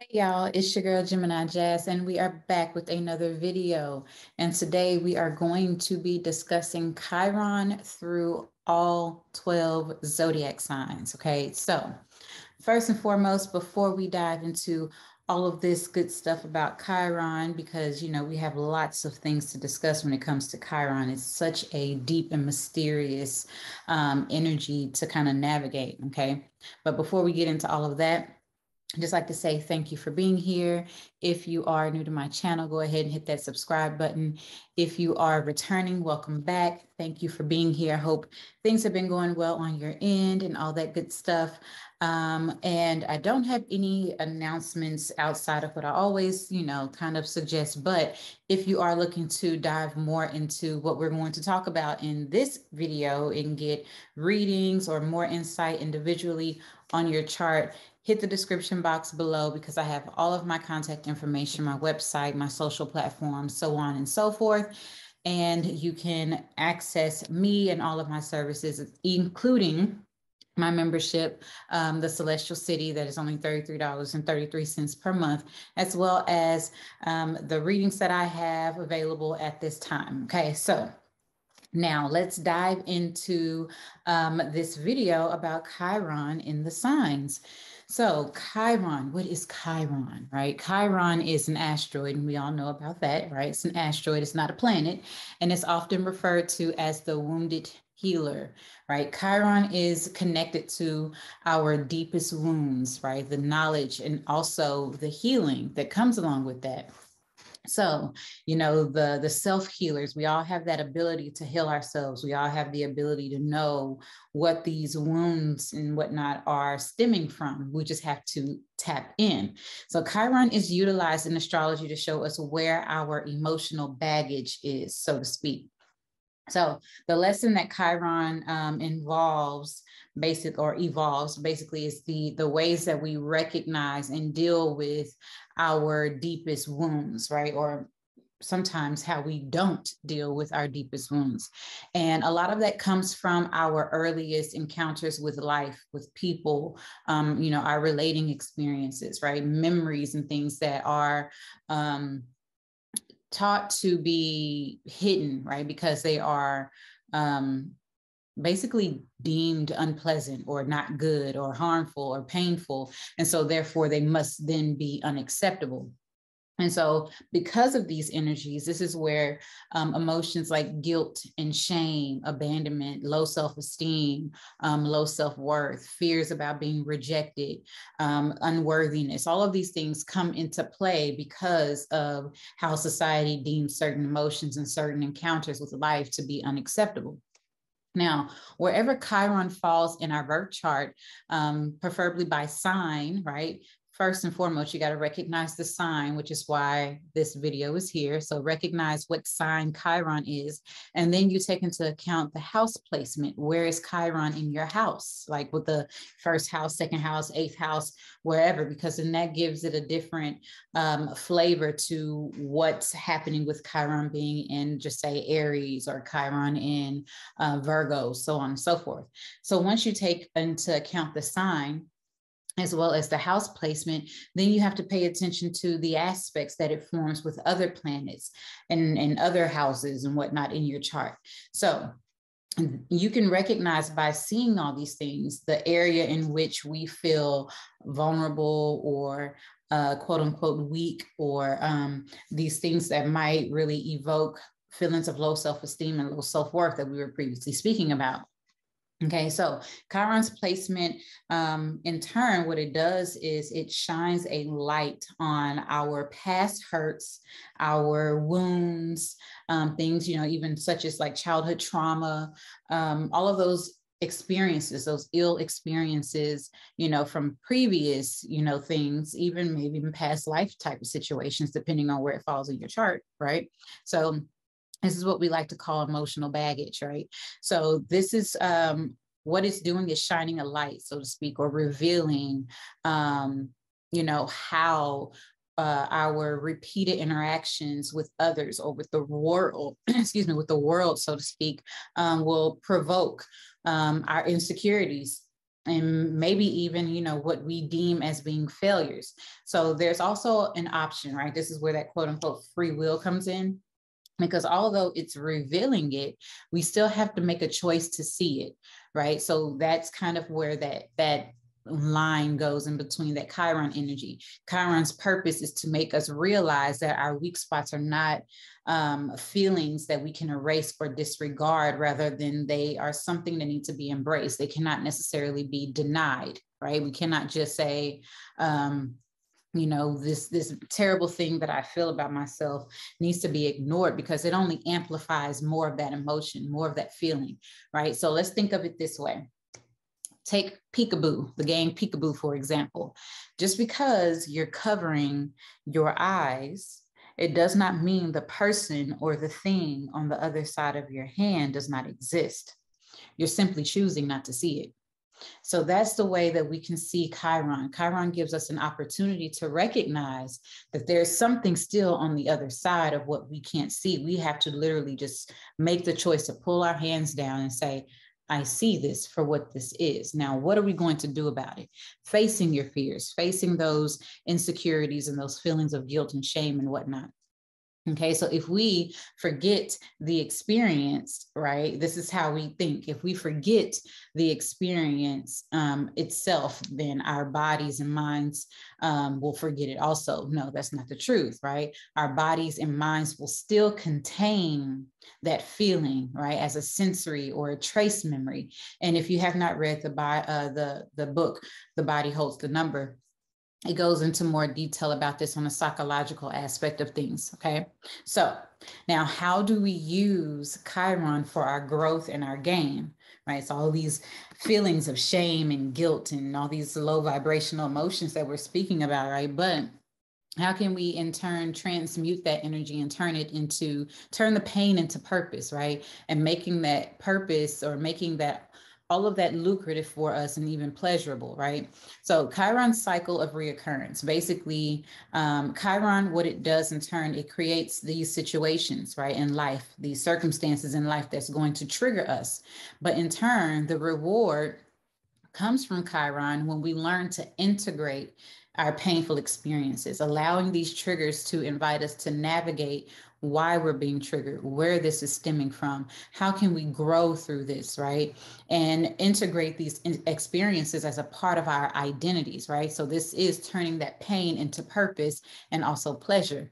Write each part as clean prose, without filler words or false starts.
Hey y'all, it's your girl Gemini Jazz, and we are back with another video. And today we are going to be discussing Chiron through all 12 zodiac signs. Okay, so first and foremost, before we dive into all of this good stuff about Chiron, because you know we have lots of things to discuss when it comes to Chiron. It's such a deep and mysterious energy to kind of navigate. Okay, but before we get into all of that, I'd just like to say thank you for being here. If you are new to my channel, go ahead and hit that subscribe button. If you are returning, welcome back. Thank you for being here. I hope things have been going well on your end and all that good stuff. And I don't have any announcements outside of what I always, kind of suggest. But if you are looking to dive more into what we're going to talk about in this video and get readings or more insight individually on your chart, hit the description box below, because I have all of my contact information, my website, my social platforms, so on and so forth. And you can access me and all of my services, including my membership, the Celestial City, that is only $33.33 per month, as well as the readings that I have available at this time. Okay, so now let's dive into this video about Chiron in the signs. So Chiron, what is Chiron, right? Chiron is an asteroid, and we all know about that, right? It's an asteroid, it's not a planet, and it's often referred to as the wounded healer, right? Chiron is connected to our deepest wounds, right? The knowledge and also the healing that comes along with that. So, the self-healers, we all have that ability to heal ourselves. We all have the ability to know what these wounds and whatnot are stemming from. We just have to tap in. So Chiron is utilized in astrology to show us where our emotional baggage is, so to speak. So the lesson that Chiron evolves basically is the ways that we recognize and deal with our deepest wounds, right? Or sometimes how we don't deal with our deepest wounds. And a lot of that comes from our earliest encounters with life, with people, our relating experiences, right? Memories and things that are taught to be hidden, right? Because they are basically deemed unpleasant or not good or harmful or painful. And so therefore they must then be unacceptable. And so because of these energies, this is where emotions like guilt and shame, abandonment, low self-esteem, low self-worth, fears about being rejected, unworthiness, all of these things come into play because of how society deems certain emotions and certain encounters with life to be unacceptable. Now, wherever Chiron falls in our birth chart, preferably by sign, right? First and foremost, you got to recognize the sign, which is why this video is here. So recognize what sign Chiron is, and then you take into account the house placement. Where is Chiron in your house? Like with the first house, second house, eighth house, wherever, because then that gives it a different flavor to what's happening with Chiron being in, just say, Aries, or Chiron in Virgo, so on and so forth. So once you take into account the sign, as well as the house placement, then you have to pay attention to the aspects that it forms with other planets and other houses and whatnot in your chart. So you can recognize by seeing all these things, the area in which we feel vulnerable or quote unquote weak, or these things that might really evoke feelings of low self-esteem and low self-worth that we were previously speaking about. Okay, so Chiron's placement, in turn, what it does is it shines a light on our past hurts, our wounds, things, even such as like childhood trauma, all of those experiences, those ill experiences, from previous, things, even maybe even past life type of situations, depending on where it falls in your chart, right? So this is what we like to call emotional baggage, right? So this is what it's doing is shining a light, so to speak, or revealing, how our repeated interactions with others or with the world, excuse me, with the world, so to speak, will provoke our insecurities, and maybe even, you know, what we deem as being failures. So there's also an option, right? This is where that quote unquote free will comes in, because although it's revealing it, we still have to make a choice to see it, right? So that's kind of where that line goes in between that Chiron energy. Chiron's purpose is to make us realize that our weak spots are not feelings that we can erase or disregard, rather than they are something that needs to be embraced. They cannot necessarily be denied, right? We cannot just say, you know, this terrible thing that I feel about myself needs to be ignored, because it only amplifies more of that emotion, more of that feeling, right? So let's think of it this way. Take peekaboo, the game peekaboo, for example. Just because you're covering your eyes, it does not mean the person or the thing on the other side of your hand does not exist. You're simply choosing not to see it. So that's the way that we can see Chiron. Chiron gives us an opportunity to recognize that there's something still on the other side of what we can't see. We have to literally just make the choice to pull our hands down and say, I see this for what this is. Now, what are we going to do about it? Facing your fears, facing those insecurities and those feelings of guilt and shame and whatnot. Okay, so if we forget the experience, right, this is how we think. If we forget the experience itself, then our bodies and minds will forget it also. No, that's not the truth, right? Our bodies and minds will still contain that feeling, right, as a sensory or a trace memory. And if you have not read the book, The Body Holds the Number, it goes into more detail about this on the psychological aspect of things, okay? So now, how do we use Chiron for our growth and our gain, right? So all these feelings of shame and guilt and all these low vibrational emotions that we're speaking about, right? But how can we in turn transmute that energy and turn the pain into purpose, right? And making that purpose, or making that all of that lucrative for us and even pleasurable, right? So Chiron's cycle of reoccurrence, basically Chiron, what it does in turn, it creates these situations, right, in life, these circumstances in life that's going to trigger us. But in turn, the reward comes from Chiron when we learn to integrate our painful experiences, allowing these triggers to invite us to navigate why we're being triggered, where this is stemming from, how can we grow through this, right? And integrate these experiences as a part of our identities, right? So this is turning that pain into purpose and also pleasure.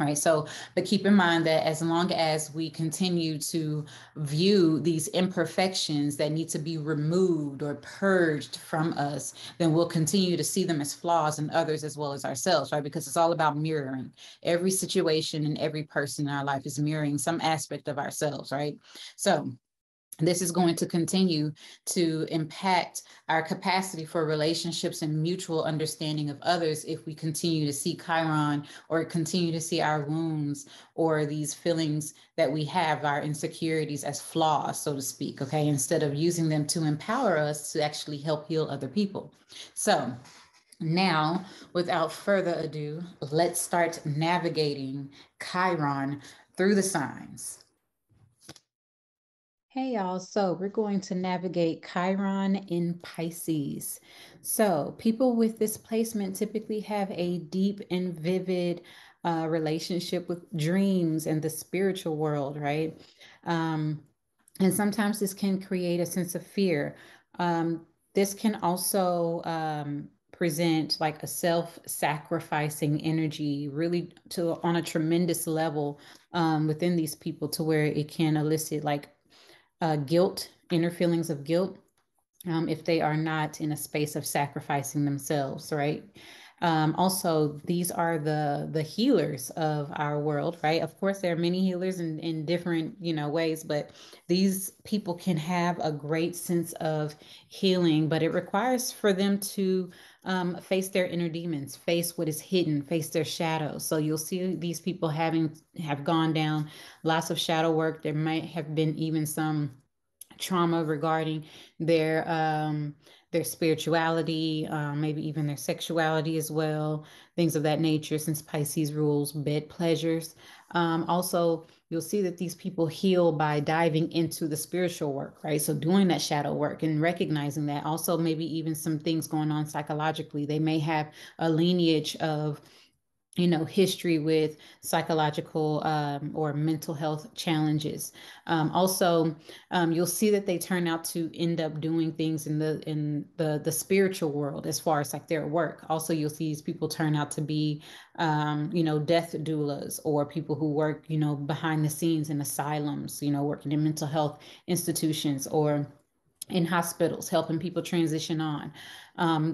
All right, so, but keep in mind that as long as we continue to view these imperfections that need to be removed or purged from us, then we'll continue to see them as flaws in others as well as ourselves, right? Because it's all about mirroring. Every situation and every person in our life is mirroring some aspect of ourselves, right? So this is going to continue to impact our capacity for relationships and mutual understanding of others if we continue to see Chiron, or continue to see our wounds or these feelings that we have, our insecurities, as flaws, so to speak, okay, instead of using them to empower us to actually help heal other people. So now, without further ado, let's start navigating Chiron through the signs. Hey y'all, so we're going to navigate Chiron in Pisces. So people with this placement typically have a deep and vivid relationship with dreams and the spiritual world, right? And sometimes this can create a sense of fear. This can also present like a self-sacrificing energy, really on a tremendous level within these people, to where it can elicit like guilt, inner feelings of guilt, if they are not in a space of sacrificing themselves, right? Also, these are the healers of our world, right? Of course, there are many healers in different, you know, ways, but these people can have a great sense of healing, but it requires for them to face their inner demons, face what is hidden, face their shadows. So you'll see these people have gone down lots of shadow work. There might have been even some trauma regarding their spirituality, maybe even their sexuality as well, things of that nature, since Pisces rules bed pleasures. Also, you'll see that these people heal by diving into the spiritual work, right? So doing that shadow work and recognizing that. Also, maybe even some things going on psychologically. They may have a lineage of, you know, history with psychological or mental health challenges. You'll see that they turn out to end up doing things in the spiritual world as far as like their work. Also, you'll see these people turn out to be, you know, death doulas or people who work, you know, behind the scenes in asylums, you know, working in mental health institutions or in hospitals, helping people transition on.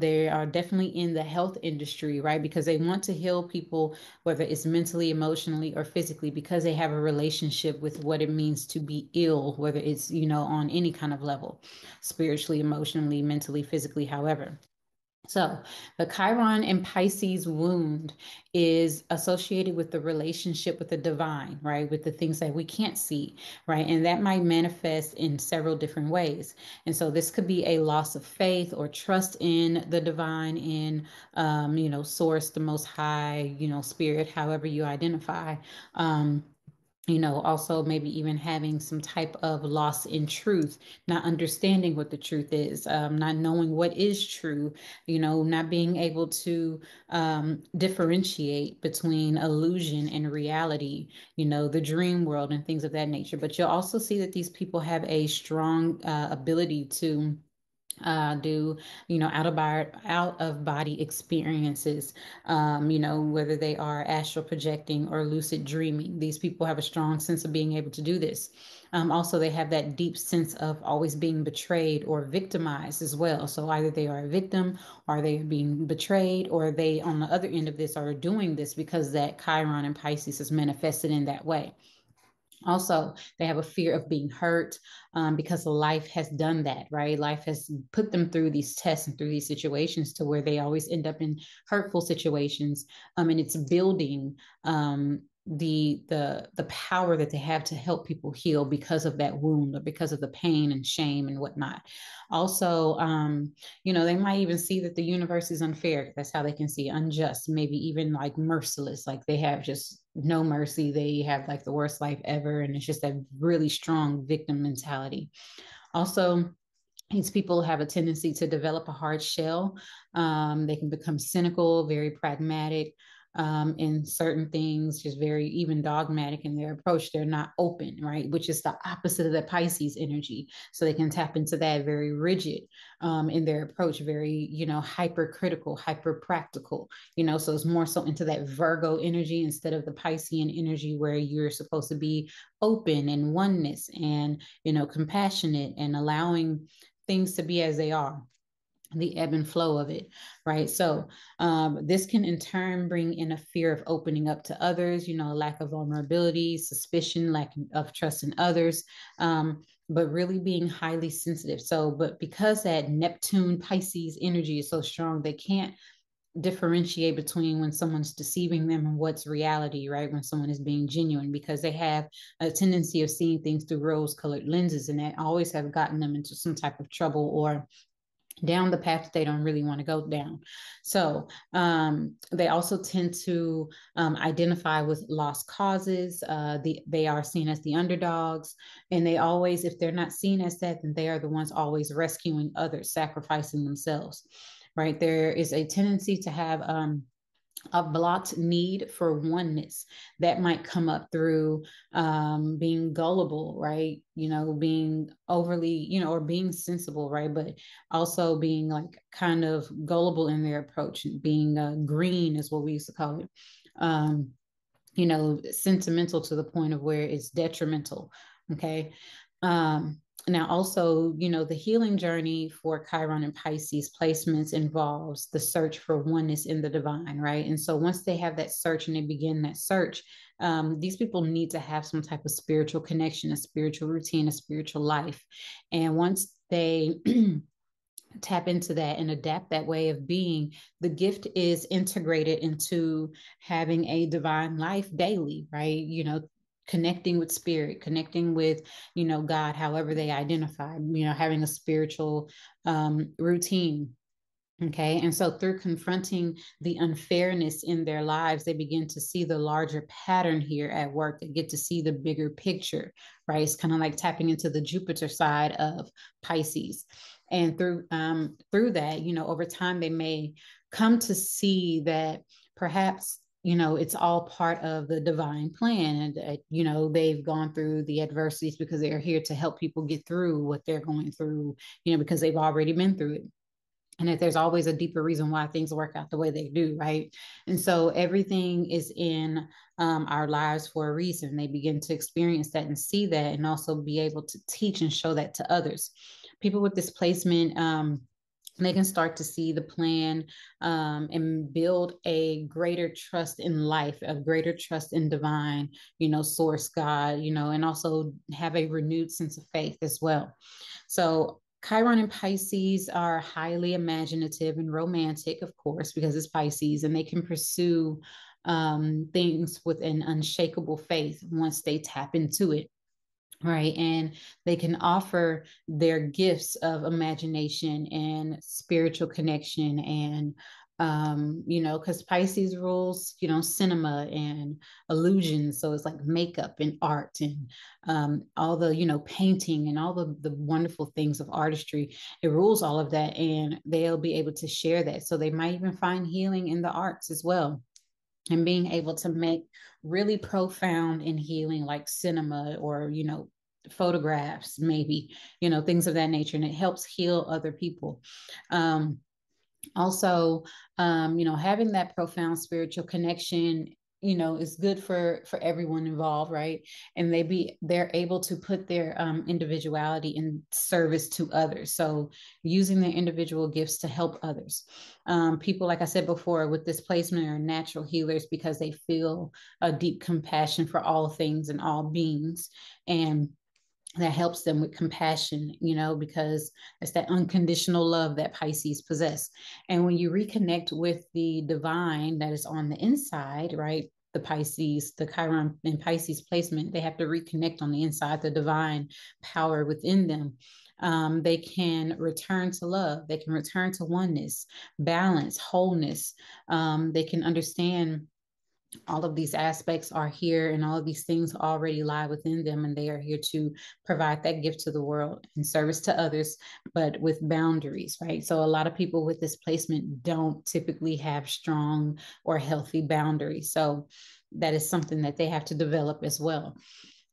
They are definitely in the health industry, right? Because they want to heal people, whether it's mentally, emotionally, or physically, because they have a relationship with what it means to be ill, whether it's, you know, on any kind of level, spiritually, emotionally, mentally, physically, however. So the Chiron and Pisces wound is associated with the relationship with the divine, right? With the things that we can't see, right? And that might manifest in several different ways. And so this could be a loss of faith or trust in the divine, in, you know, source, the most high, you know, spirit, however you identify. You know, also maybe even having some type of loss in truth, not understanding what the truth is, not knowing what is true, you know, not being able to differentiate between illusion and reality, you know, the dream world and things of that nature. But you'll also see that these people have a strong ability to do, you know, out of body experiences, you know, whether they are astral projecting or lucid dreaming. These people have a strong sense of being able to do this. Also, they have that deep sense of always being betrayed or victimized as well. So either they are a victim or they are being betrayed, or they on the other end of this are doing this because that Chiron and Pisces is manifested in that way. Also, they have a fear of being hurt because life has done that, right? Life has put them through these tests and through these situations to where they always end up in hurtful situations. And it's building the power that they have to help people heal because of that wound or because of the pain and shame and whatnot. Also, you know, they might even see that the universe is unfair. That's how they can see unjust, maybe even like merciless, like they have just no mercy. They have like the worst life ever. And it's just that really strong victim mentality. Also, these people have a tendency to develop a hard shell. They can become cynical, very pragmatic, in certain things, just very even dogmatic in their approach. They're not open, right? Which is the opposite of the Pisces energy. So they can tap into that very rigid in their approach, very, you know, hypercritical, hyper practical, you know, so it's more so into that Virgo energy instead of the Piscean energy where you're supposed to be open and oneness and, you know, compassionate and allowing things to be as they are. The ebb and flow of it, right? So this can in turn bring in a fear of opening up to others, you know, lack of vulnerability, suspicion, lack of trust in others, but really being highly sensitive. So, but because that Neptune Pisces energy is so strong, they can't differentiate between when someone's deceiving them and what's reality, right? When someone is being genuine, because they have a tendency of seeing things through rose-colored lenses, and that always have gotten them into some type of trouble or down the path that they don't really want to go down. So they also tend to identify with lost causes. They are seen as the underdogs, and they always, if they're not seen as that, then they are the ones always rescuing others, sacrificing themselves, right? There is a tendency to have a blocked need for oneness that might come up through being gullible, right? You know, being overly, you know, or being sensible, right? But also being like kind of gullible in their approach, being green is what we used to call it, you know, sentimental to the point of where it's detrimental. Okay. Now, also, you know, the healing journey for Chiron and Pisces placements involves the search for oneness in the divine, right? And so once they have that search and they begin that search, these people need to have some type of spiritual connection, a spiritual routine, a spiritual life. And once they tap into that and adapt that way of being, the gift is integrated into having a divine life daily, right? You know, connecting with spirit, connecting with, you know, God, however they identify, you know, having a spiritual routine, Okay. And so through confronting the unfairness in their lives, they begin to see the larger pattern here at work. They get to see the bigger picture, right? It's kind of like tapping into the Jupiter side of Pisces. And through that, you know, over time, they may come to see that perhaps, you know, it's all part of the divine plan. And, you know, they've gone through the adversities because they're here to help people get through what they're going through, you know, because they've already been through it. And that there's always a deeper reason why things work out the way they do, right? And so everything is in our lives for a reason. They begin to experience that and see that, and also be able to teach and show that to others. People with this placement, they can start to see the plan and build a greater trust in life, a greater trust in divine, you know, source, God, you know, and also have a renewed sense of faith as well. So Chiron and Pisces are highly imaginative and romantic, of course, because it's Pisces, and they can pursue things with an unshakable faith once they tap into it, right? And they can offer their gifts of imagination and spiritual connection and, you know, because Pisces rules, you know, cinema and illusions. So it's like makeup and art and all the, you know, painting and all the wonderful things of artistry. It rules all of that, and they'll be able to share that. So they might even find healing in the arts as well, and being able to make really profound and healing, like cinema or, you know, photographs, maybe, you know, things of that nature. And it helps heal other people. Also, you know, having that profound spiritual connection, you know, is good for everyone involved, right? And they're able to put their individuality in service to others. So using their individual gifts to help others. People, like I said before, with this placement are natural healers because they feel a deep compassion for all things and all beings. And that helps them with compassion, you know, because it's that unconditional love that Pisces possess. And when you reconnect with the divine that is on the inside, right? The Chiron and Pisces placement, they have to reconnect on the inside, the divine power within them. They can return to love. They can return to oneness, balance, wholeness. They can understand all of these aspects are here, and all of these things already lie within them, and they are here to provide that gift to the world and service to others, but with boundaries, right? So a lot of people with this placement don't typically have strong or healthy boundaries. So that is something that they have to develop as well.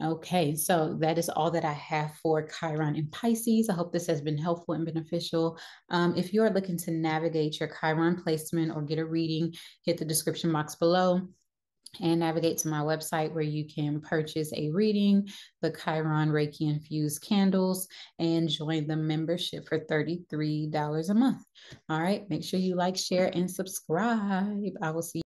Okay, so that is all that I have for Chiron and Pisces. I hope this has been helpful and beneficial. If you are looking to navigate your Chiron placement or get a reading, hit the description box below and navigate to my website where you can purchase a reading, the Chiron Reiki Infused Candles, and join the membership for $33 a month. All right, make sure you like, share, and subscribe. I will see you.